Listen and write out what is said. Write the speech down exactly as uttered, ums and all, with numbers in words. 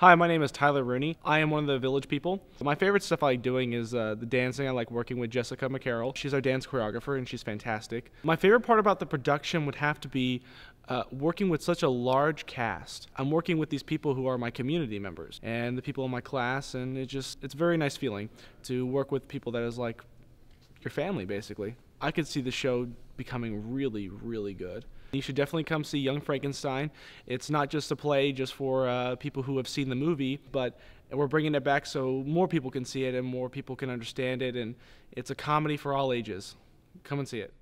Hi, my name is Tyler Rooney. I am one of the village people. My favorite stuff I like doing is uh, the dancing. I like working with Jessica McCarroll. She's our dance choreographer and she's fantastic. My favorite part about the production would have to be uh, working with such a large cast. I'm working with these people who are my community members and the people in my class, and it just, it's a very nice feeling to work with people that is like your family, basically. I could see the show becoming really, really good. You should definitely come see Young Frankenstein. It's not just a play just for uh, people who have seen the movie, but we're bringing it back so more people can see it and more people can understand it, and it's a comedy for all ages. Come and see it.